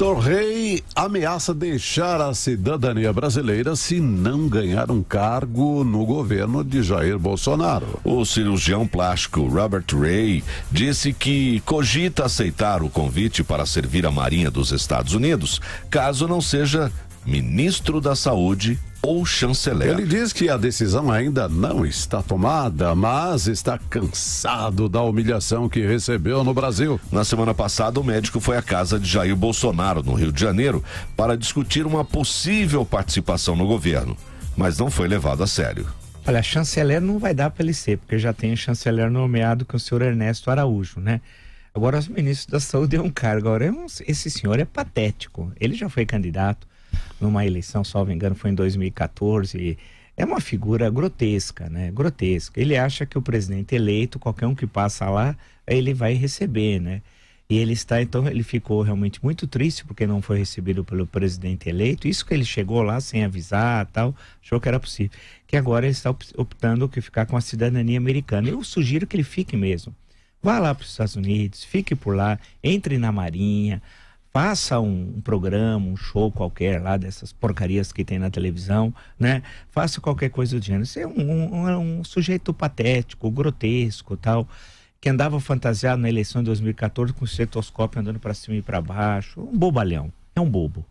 Robert Rey ameaça deixar a cidadania brasileira se não ganhar um cargo no governo de Jair Bolsonaro. O cirurgião plástico Robert Rey disse que cogita aceitar o convite para servir a Marinha dos Estados Unidos, caso não seja ministro da Saúde ou chanceler. Ele diz que a decisão ainda não está tomada, mas está cansado da humilhação que recebeu no Brasil. Na semana passada, o médico foi à casa de Jair Bolsonaro, no Rio de Janeiro, para discutir uma possível participação no governo, mas não foi levado a sério. Olha, chanceler não vai dar para ele ser, porque já tem um chanceler nomeado, que é o senhor Ernesto Araújo, né? Agora, o ministro da Saúde é um cargo. Agora, esse senhor é patético. Ele já foi candidato numa eleição, salvo engano, foi em 2014. É uma figura grotesca, né? Grotesca. Ele acha que o presidente eleito, qualquer um que passa lá, ele vai receber, né? E ele está, então, ele ficou realmente muito triste porque não foi recebido pelo presidente eleito. Isso que ele chegou lá sem avisar, tal, achou que era possível. Que agora ele está optando por ficar com a cidadania americana. Eu sugiro que ele fique mesmo. Vá lá para os Estados Unidos, fique por lá, entre na Marinha, faça um programa, um show qualquer lá, dessas porcarias que tem na televisão, né? Faça qualquer coisa do gênero. Você é um sujeito patético, grotesco, tal, que andava fantasiado na eleição de 2014 com o estetoscópio andando para cima e para baixo. Um bobalhão, é um bobo.